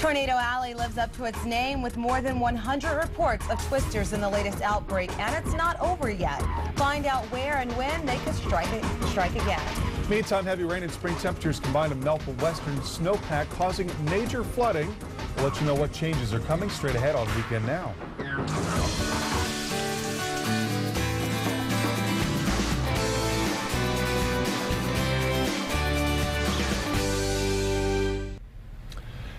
Tornado Alley lives up to its name with more than 100 reports of twisters in the latest outbreak, and it's not over yet. Find out where and when they could strike again. Meantime, heavy rain and spring temperatures combined to melt the western snowpack, causing major flooding. We'll let you know what changes are coming straight ahead on Weekend Now.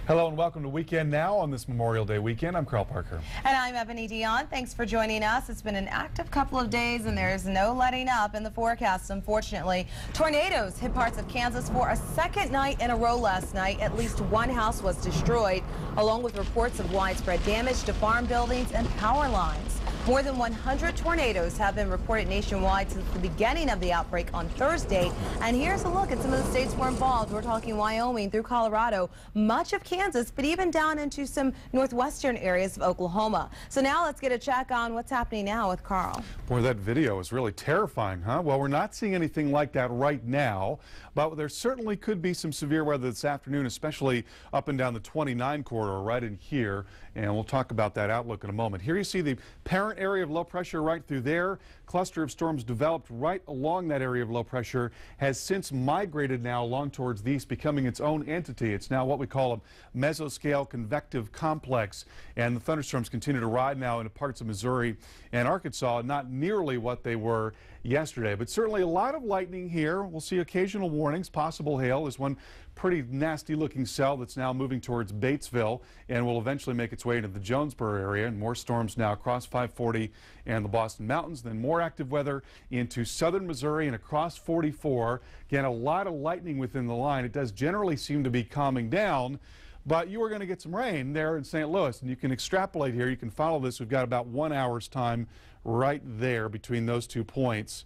Hello and welcome to Weekend Now on this Memorial Day weekend. I'm Carl Parker. And I'm Eboni Deon. Thanks for joining us. It's been an active couple of days and there's no letting up in the forecast, unfortunately. Tornadoes hit parts of Kansas for a second night in a row last night. At least one house was destroyed, along with reports of widespread damage to farm buildings and power lines. More than 100 tornadoes have been reported nationwide since the beginning of the outbreak on Thursday. And here's a look at some of the states who were involved. We're talking Wyoming through Colorado, much of Kansas, but even down into some northwestern areas of Oklahoma. So now let's get a check on what's happening now with Carl. Boy, that video is really terrifying, huh? Well, we're not seeing anything like that right now, but there certainly could be some severe weather this afternoon, especially up and down the 29 corridor right in here. And we'll talk about that outlook in a moment. Here you see the parent area of low pressure right through there. Cluster of storms developed right along that area of low pressure, has since migrated now along towards the east, becoming its own entity. It's now what we call a mesoscale convective complex. And the thunderstorms continue to ride now into parts of Missouri and Arkansas, not nearly what they were yesterday. But certainly a lot of lightning here. We'll see occasional warnings, possible hail. There's one pretty nasty looking cell that's now moving towards Batesville and will eventually make its way into the Jonesboro area, and more storms now across 540 and the Boston Mountains, then more active weather into southern Missouri and across 44. Again, a lot of lightning within the line. It does generally seem to be calming down, but you are going to get some rain there in St. Louis, and you can extrapolate here. You can follow this. We've got about 1 hour's time right there between those 2 points,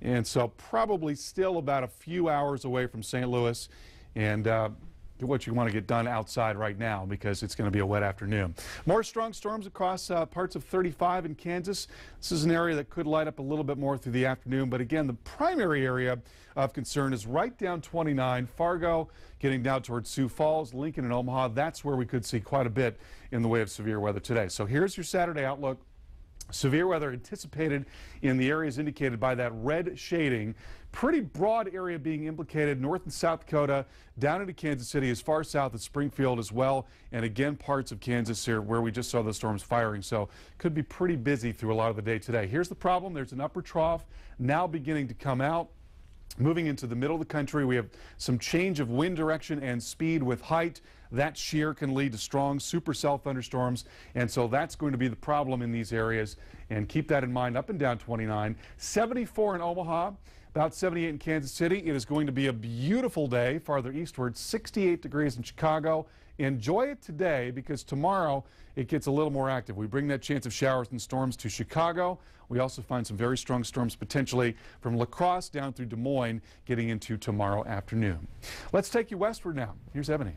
and so probably still about a few hours away from St. Louis, and what you want to get done outside right now, because it's going to be a wet afternoon. More strong storms across parts of 35 in Kansas. This is an area that could light up a little bit more through the afternoon, but again, the primary area of concern is right down 29, Fargo, getting down towards Sioux Falls, Lincoln, and Omaha. That's where we could see quite a bit in the way of severe weather today. So here's your Saturday outlook. Severe weather anticipated in the areas indicated by that red shading. Pretty broad area being implicated, North and South Dakota, down into Kansas City, as far south as Springfield as well, and again parts of Kansas here where we just saw the storms firing. So could be pretty busy through a lot of the day today. Here's the problem. There's an upper trough now beginning to come out. Moving into the middle of the country, we have some change of wind direction and speed with height. That shear can lead to strong supercell thunderstorms, and so that's going to be the problem in these areas. And keep that in mind up and down 29. 74 in Omaha, about 78 in Kansas City. It is going to be a beautiful day farther eastward, 68 degrees in Chicago. Enjoy it today, because tomorrow it gets a little more active. We bring that chance of showers and storms to Chicago. We also find some very strong storms potentially from La Crosse down through Des Moines getting into tomorrow afternoon. Let's take you westward now. Here's Eboni.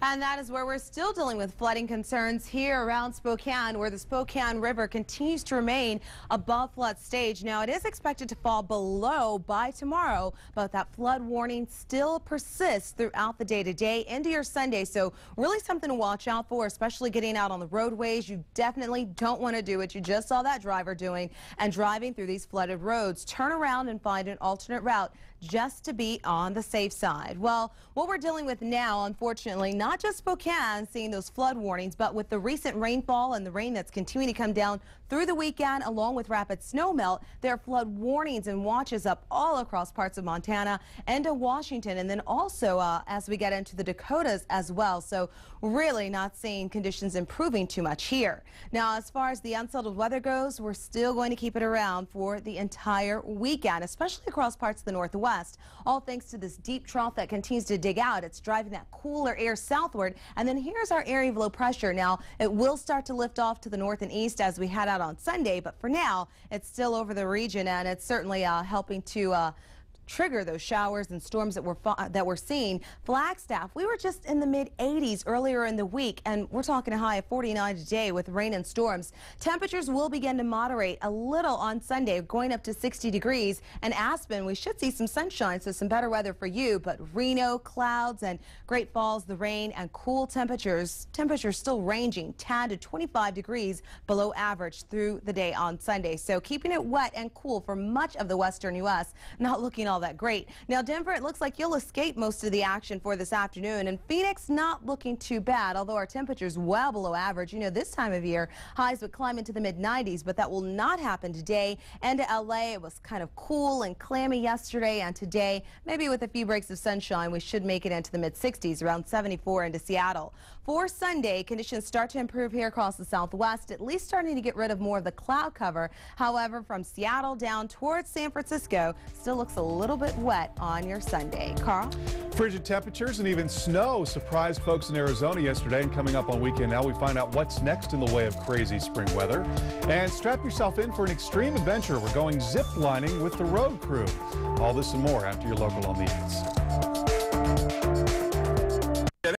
And that is where we're still dealing with flooding concerns here around Spokane, where the Spokane River continues to remain above flood stage. Now, it is expected to fall below by tomorrow, but that flood warning still persists throughout the day today into your Sunday. So really something to watch out for, especially getting out on the roadways. You definitely don't want to do what you just saw that driver doing and driving through these flooded roads. Turn around and find an alternate route, just to be on the safe side. Well, what we're dealing with now, unfortunately, not just Spokane seeing those flood warnings, but with the recent rainfall and the rain that's continuing to come down through the weekend, along with rapid snowmelt, there are flood warnings and watches up all across parts of Montana and to Washington, and then also as we get into the Dakotas as well. So really not seeing conditions improving too much here. Now, as far as the unsettled weather goes, we're still going to keep it around for the entire weekend, especially across parts of the Northwest. All thanks to this deep trough that continues to dig out. It's driving that cooler air southward. And then here's our area of low pressure. Now, it will start to lift off to the north and east as we head out on Sunday, but for now, it's still over the region, and it's certainly helping to trigger those showers and storms that we're seeing. Flagstaff, we were just in the mid-80s earlier in the week, and we're talking a high of 49 today with rain and storms. Temperatures will begin to moderate a little on Sunday, going up to 60 degrees. And Aspen, we should see some sunshine, so some better weather for you. But Reno, clouds, and Great Falls, the rain and cool temperatures. Temperatures still ranging 10 to 25 degrees below average through the day on Sunday. So keeping it wet and cool for much of the western U.S. Not looking all that great. Now, Denver, it looks like you'll escape most of the action for this afternoon. And Phoenix, not looking too bad, although our temperatures well below average. You know, this time of year, highs would climb into the mid-90s, but that will not happen today. And to L.A., it was kind of cool and clammy yesterday, and today, maybe with a few breaks of sunshine, we should make it into the mid-60s, around 74 into Seattle. For Sunday, conditions start to improve here across the southwest, at least starting to get rid of more of the cloud cover. However, from Seattle down towards San Francisco, still looks a little bit wet on your Sunday. Carl? Frigid temperatures and even snow surprised folks in Arizona yesterday, and coming up on Weekend Now, we find out what's next in the way of crazy spring weather. And strap yourself in for an extreme adventure. We're going zip lining with the road crew. All this and more after your local on the 8s.